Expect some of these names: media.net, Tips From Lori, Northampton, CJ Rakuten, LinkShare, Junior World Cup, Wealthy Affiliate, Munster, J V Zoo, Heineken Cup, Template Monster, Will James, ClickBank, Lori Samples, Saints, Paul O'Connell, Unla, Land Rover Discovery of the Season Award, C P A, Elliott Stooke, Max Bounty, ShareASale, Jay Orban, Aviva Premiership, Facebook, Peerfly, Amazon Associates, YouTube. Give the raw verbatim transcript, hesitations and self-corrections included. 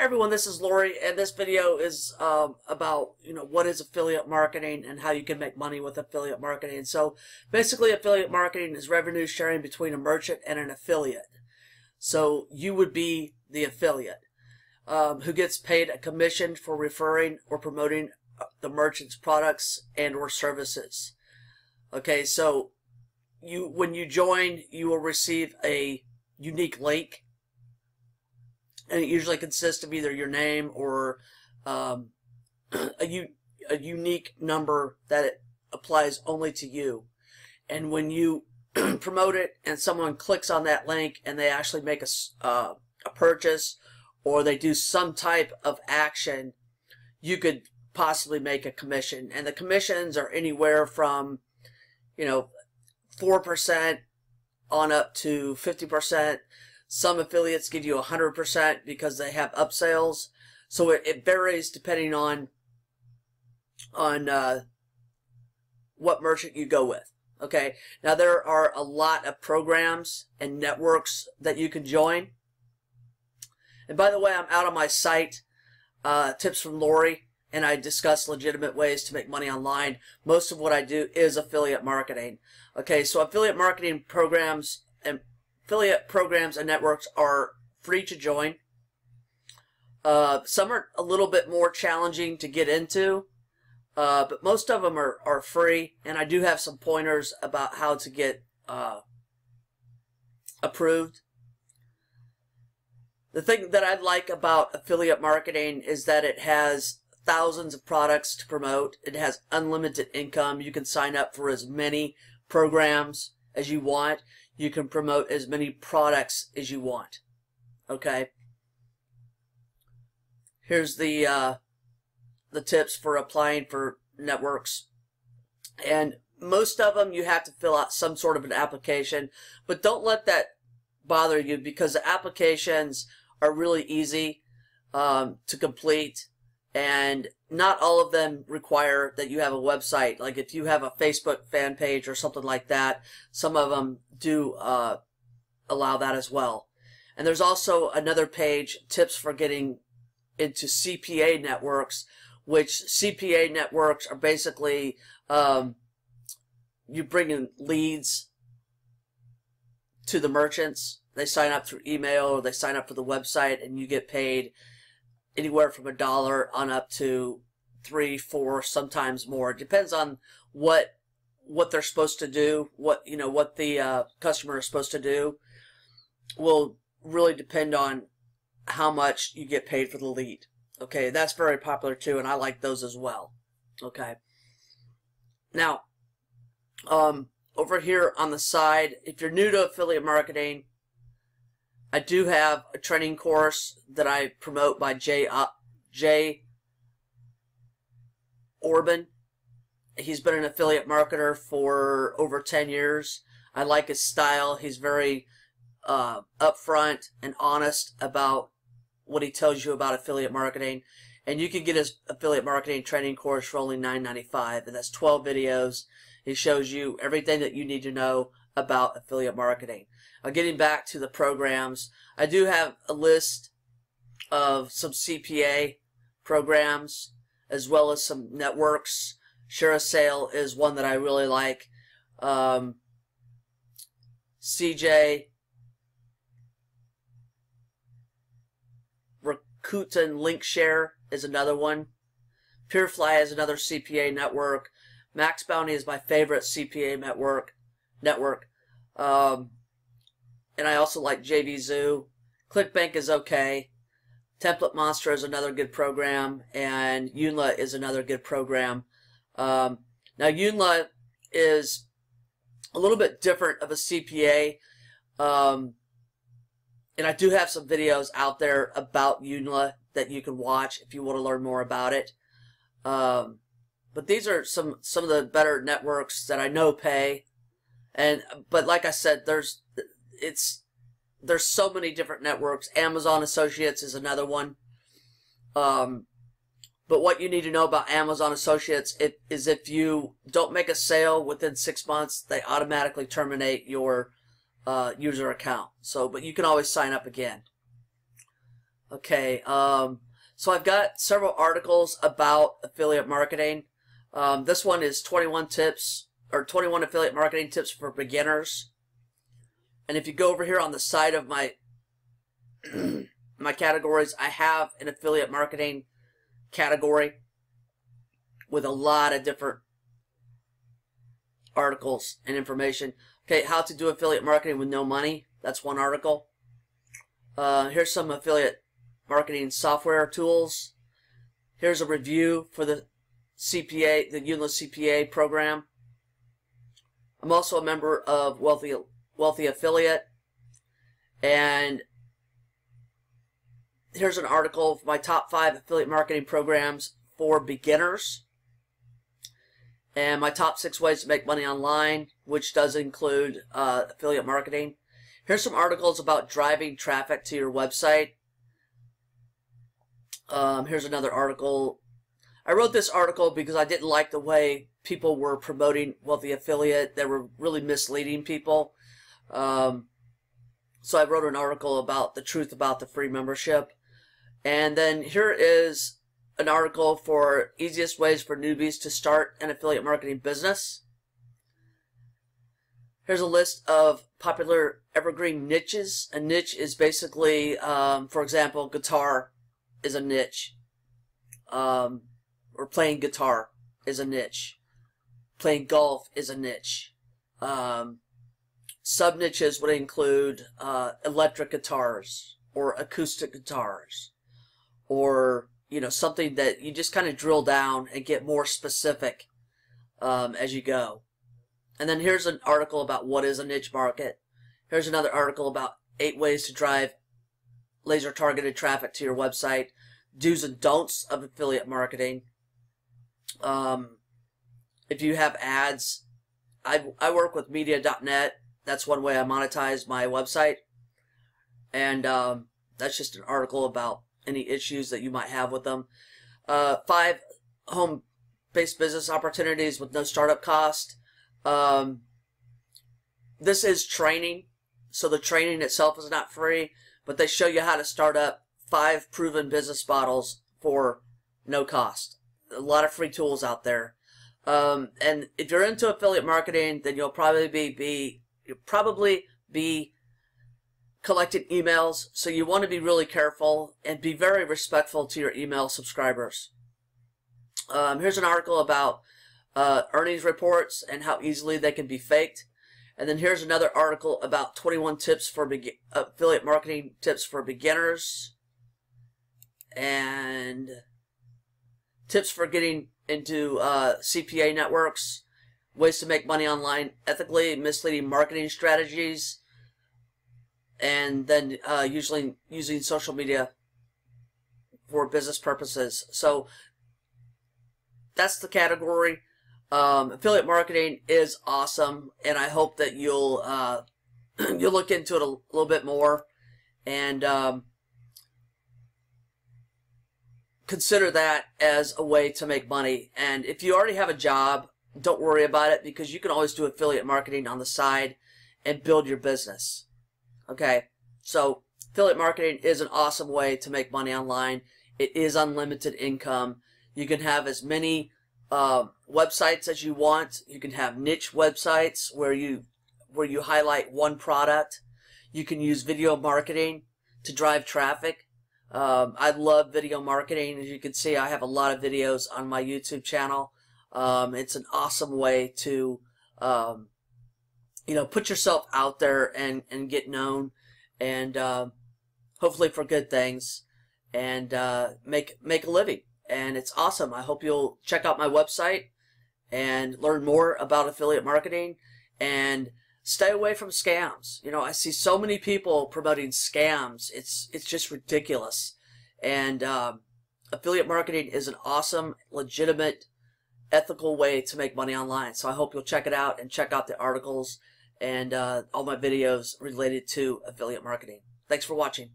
Hey everyone, this is Lori, and this video is um, about, you know, what is affiliate marketing and how you can make money with affiliate marketing. So basically, affiliate marketing is revenue sharing between a merchant and an affiliate. So you would be the affiliate um, who gets paid a commission for referring or promoting the merchant's products and or services. Okay, so you when you join, you will receive a unique link. And it usually consists of either your name or um, a, u a unique number that it applies only to you. And when you promote it and someone clicks on that link and they actually make a, uh, a purchase or they do some type of action, you could possibly make a commission. And the commissions are anywhere from, you know, four percent on up to fifty percent. Some affiliates give you one hundred percent because they have upsells. So it, it varies depending on on uh, what merchant you go with. Okay, now there are a lot of programs and networks that you can join. And by the way, I'm out on my site, uh, Tips From Lori, and I discuss legitimate ways to make money online. Most of what I do is affiliate marketing. Okay, so affiliate marketing programs and affiliate programs and networks are free to join. Uh, some are a little bit more challenging to get into, uh, but most of them are, are free, and I do have some pointers about how to get uh, approved. The thing that I like about affiliate marketing is that it has thousands of products to promote. It has unlimited income. You can sign up for as many programs as you want. You can promote as many products as you want. Okay. Here's the uh, the tips for applying for networks, and most of them you have to fill out some sort of an application, but don't let that bother you because the applications are really easy um, to complete, and not all of them require that you have a website. Like if you have a Facebook fan page or something like that, some of them do uh, allow that as well. And there's also another page, tips for getting into C P A networks, which C P A networks are basically um, you bring in leads to the merchants. They sign up through email or they sign up for the website, and you get paid anywhere from a dollar on up to three, four, sometimes more. It depends on what what they're supposed to do, what you know, what the uh, customer is supposed to do. Will really depend on how much you get paid for the lead. Okay, that's very popular too, and I like those as well. Okay, now um, over here on the side, if you're new to affiliate marketing, I do have a training course that I promote by Jay, uh, Jay Orban. He's been an affiliate marketer for over ten years. I like his style. He's very uh, upfront and honest about what he tells you about affiliate marketing. And you can get his affiliate marketing training course for only nine ninety-five, and that's twelve videos. He shows you everything that you need to know about affiliate marketing. Uh, getting back to the programs, I do have a list of some C P A programs as well as some networks. ShareASale is one that I really like. Um, C J Rakuten LinkShare is another one. Peerfly is another C P A network. Max Bounty is my favorite C P A network. network. Um, and I also like J V Zoo. ClickBank is okay. Template Monster is another good program, and Unla is another good program. Um, now Unla is a little bit different of a C P A, um, and I do have some videos out there about Unla that you can watch if you want to learn more about it. Um, but these are some some of the better networks that I know pay. And but like I said, there's it's there's so many different networks. Amazon Associates is another one. Um, but what you need to know about Amazon Associates it, is if you don't make a sale within six months, they automatically terminate your uh, user account. So, but you can always sign up again. Okay, um, so I've got several articles about affiliate marketing. Um, this one is twenty-one tips or twenty-one affiliate marketing tips for beginners. And if you go over here on the side of my my categories, I have an affiliate marketing category with a lot of different articles and information. Okay, how to do affiliate marketing with no money. That's one article. Uh, here's some affiliate marketing software tools. Here's a review for the C P A, the Unla C P A program. I'm also a member of Wealthy Wealthy Affiliate, and here's an article of my top five affiliate marketing programs for beginners, and my top six ways to make money online, which does include uh, affiliate marketing. Here's some articles about driving traffic to your website. Um, here's another article. I wrote this article because I didn't like the way people were promoting Wealthy Affiliate. They were really misleading people. Um, so I wrote an article about the truth about the free membership. And then here is an article for easiest ways for newbies to start an affiliate marketing business. Here's a list of popular evergreen niches. A niche is basically, um, for example, guitar is a niche. Um, or playing guitar is a niche. Playing golf is a niche. Um, Sub-niches would include uh, electric guitars or acoustic guitars, or you know, something that you just kind of drill down and get more specific um, as you go. And then here's an article about what is a niche market. Here's another article about eight ways to drive laser targeted traffic to your website, do's and don'ts of affiliate marketing. Um, if you have ads, I, I work with media dot net. That's one way I monetize my website. And um, that's just an article about any issues that you might have with them. Uh, five home-based business opportunities with no startup cost. Um, this is training, so the training itself is not free, but they show you how to start up five proven business models for no cost. A lot of free tools out there. Um, and if you're into affiliate marketing, then you'll probably be, be You'll probably be collecting emails, so you want to be really careful and be very respectful to your email subscribers. Um, here's an article about uh, earnings reports and how easily they can be faked, and then here's another article about twenty-one tips for be affiliate marketing tips for beginners, and tips for getting into uh, C P A networks. Ways to make money online ethically, misleading marketing strategies, and then uh, usually using social media for business purposes. So that's the category. Um, affiliate marketing is awesome, and I hope that you'll uh, you'll look into it a little bit more and um, consider that as a way to make money. And if you already have a job, don't worry about it, because you can always do affiliate marketing on the side and build your business. Okay, so affiliate marketing is an awesome way to make money online. It is unlimited income. You can have as many uh, websites as you want. You can have niche websites where you where you highlight one product. You can use video marketing to drive traffic. Um, I love video marketing. As you can see, I have a lot of videos on my YouTube channel. Um, it's an awesome way to, um, you know, put yourself out there and, and get known, and uh, hopefully for good things, and uh, make make a living. And it's awesome. I hope you'll check out my website and learn more about affiliate marketing, and stay away from scams. You know, I see so many people promoting scams. It's it's just ridiculous. And um, affiliate marketing is an awesome, legitimate, ethical way to make money online. So I hope you'll check it out and check out the articles and uh, all my videos related to affiliate marketing. Thanks for watching.